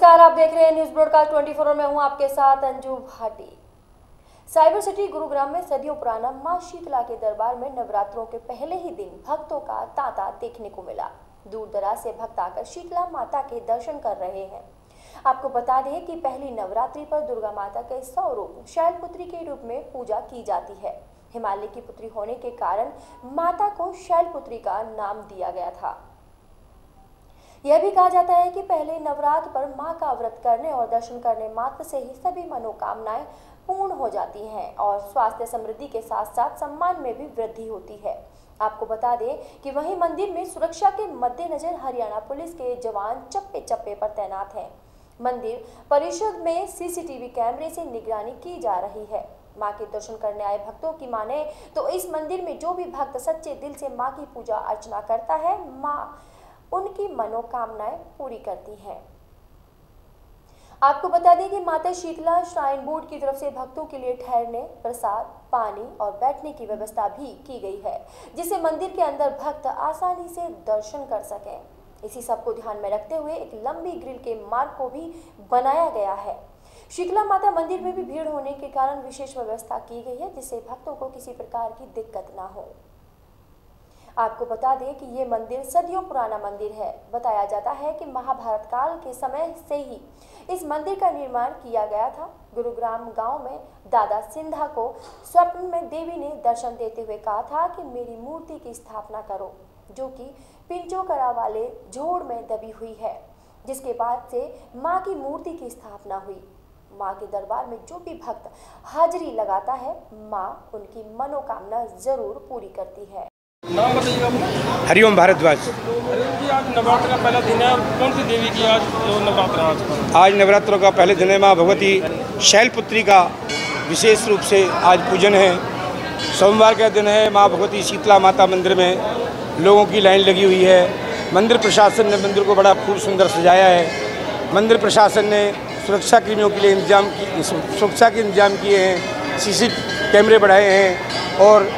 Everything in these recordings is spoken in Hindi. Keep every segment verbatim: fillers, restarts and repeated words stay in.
नमस्कार, आप देख रहे हैं न्यूज़ ब्रॉडकास्ट चौबीस और मैं हूं आपके साथ अंजू भाटी। साइबर सिटी गुरुग्राम में सदियों पुराना मां शीतला के दरबार में नवरात्रों के पहले ही दिन भक्तों का तांता देखने को मिला। दूर दराज से भक्त आकर शीतला माता के दर्शन कर रहे हैं। आपको बता दें कि पहली नवरात्रि पर दुर्गा माता के सौ रूप शैलपुत्री के रूप में पूजा की जाती है। हिमालय की पुत्री होने के कारण माता को शैलपुत्री का नाम दिया गया था। यह भी कहा जाता है कि पहले नवरात्र पर मां का व्रत करने और दर्शन करने मात्र से ही सभी मनोकामनाएं पूर्ण हो जाती हैं और स्वास्थ्य समृद्धि के साथ साथ सम्मान में भी वृद्धि होती है। आपको बता दें कि वहीं मंदिर में सुरक्षा के मद्देनजर हरियाणा पुलिस के जवान चप्पे चप्पे पर तैनात हैं। मंदिर परिषद में सीसीटीवी कैमरे से निगरानी की जा रही है। मां के दर्शन करने आए भक्तों की माने तो इस मंदिर में जो भी भक्त सच्चे दिल से मां की पूजा अर्चना करता है, मां उनकी मनोकामनाएं पूरी करती हैं। आपको बता दें कि माता शीतला श्राइन बोर्ड की तरफ से भक्तों के लिए ठहरने, प्रसाद, पानी और बैठने की व्यवस्था भी की गई है, जिससे मंदिर के अंदर भक्त आसानी से दर्शन कर सकें। इसी सब को ध्यान में रखते हुए एक लंबी ग्रिल के मार्ग को भी बनाया गया है। शीतला माता मंदिर में भी भीड़ होने के कारण विशेष व्यवस्था की गई है, जिससे भक्तों को किसी प्रकार की दिक्कत ना हो। आपको बता दें कि ये मंदिर सदियों पुराना मंदिर है। बताया जाता है कि महाभारत काल के समय से ही इस मंदिर का निर्माण किया गया था। गुरुग्राम गांव में दादा सिंधा को स्वप्न में देवी ने दर्शन देते हुए कहा था कि मेरी मूर्ति की स्थापना करो, जो कि पिंचोकरा वाले झोड़ में दबी हुई है, जिसके बाद से माँ की मूर्ति की स्थापना हुई। माँ के दरबार में जो भी भक्त हाजिरी लगाता है, माँ उनकी मनोकामना जरूर पूरी करती है। नाम बताइए। हरिओम भारद्वाज। आज नवरात्र का पहला दिन है, कौन सी देवी की आज नवरात्र? आज आज नवरात्रों का पहले दिन है। माँ भगवती शैलपुत्री का विशेष रूप से आज पूजन है। सोमवार का दिन है। माँ भगवती शीतला माता मंदिर में लोगों की लाइन लगी हुई है। मंदिर प्रशासन ने मंदिर को बड़ा खूब सुंदर सजाया है। मंदिर प्रशासन ने सुरक्षा कर्मियों के लिए इंतजाम की सुरक्षा के इंतजाम किए हैं। सी सी कैमरे बढ़ाए हैं और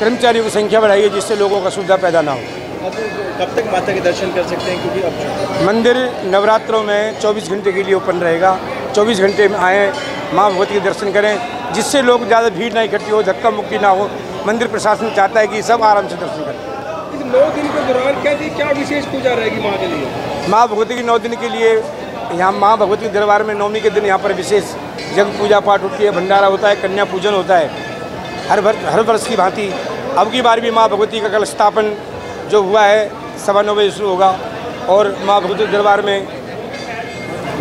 कर्मचारियों की संख्या बढ़ाई है, जिससे लोगों का सुविधा पैदा ना हो। कब तक माता के दर्शन कर सकते हैं? क्योंकि अब मंदिर नवरात्रों में चौबीस घंटे के लिए ओपन रहेगा। चौबीस घंटे में आएँ, माँ भगवती के दर्शन करें, जिससे लोग ज़्यादा भीड़ ना इकट्ठी हो, धक्का मुक्की ना हो। मंदिर प्रशासन चाहता है कि सब आराम से दर्शन करें। इस नौ दिन के दौरान क्या क्या विशेष पूजा रहेगी माँ के लिए? माँ भगवती के नौ दिन के लिए यहाँ माँ भगवती के दरबार में नवमी के दिन यहाँ पर विशेष जग पूजा पाठ होती है, भंडारा होता है, कन्या पूजन होता है। हर भर, हर वर्ष की भांति अब की बार भी माँ भगवती का कल स्थापन जो हुआ है सवा नौ बजे शुरू होगा और माँ भगवती दरबार में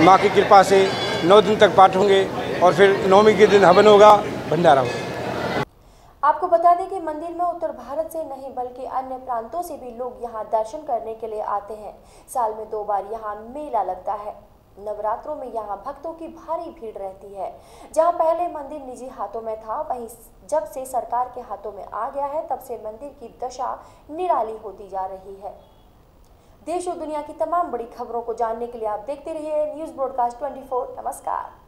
माँ की कृपा से नौ दिन तक पाठ होंगे और फिर नौवीं के दिन हवन होगा, भंडारा होगा। आपको बता दें कि मंदिर में उत्तर भारत से नहीं बल्कि अन्य प्रांतों से भी लोग यहाँ दर्शन करने के लिए आते हैं। साल में दो बार यहाँ मेला लगता है। नवरात्रों में यहाँ भक्तों की भारी भीड़ रहती है। जहाँ पहले मंदिर निजी हाथों में था, वहीं जब से सरकार के हाथों में आ गया है, तब से मंदिर की दशा निराली होती जा रही है। देश और दुनिया की तमाम बड़ी खबरों को जानने के लिए आप देखते रहिए न्यूज़ ब्रॉडकास्ट चौबीस। नमस्कार।